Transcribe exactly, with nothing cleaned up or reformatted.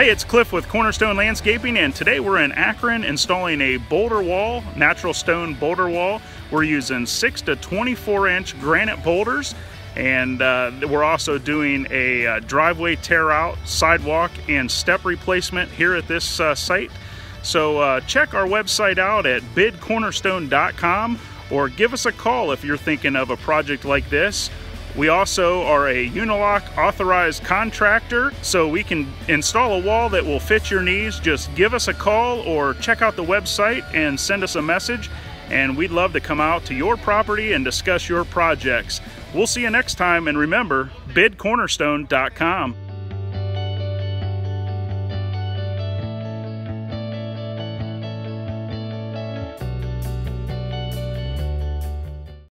Hey, it's Cliff with Cornerstone Landscaping, and today we're in Akron installing a boulder wall, natural stone boulder wall. We're using six to twenty-four inch granite boulders, and uh, we're also doing a uh, driveway tear out, sidewalk, and step replacement here at this uh, site. So uh, check our website out at bid cornerstone dot com or give us a call if you're thinking of a project like this. We also are a Unilock authorized contractor, so we can install a wall that will fit your needs. Just give us a call or check out the website and send us a message, and we'd love to come out to your property and discuss your projects. We'll see you next time, and remember, bid cornerstone dot com.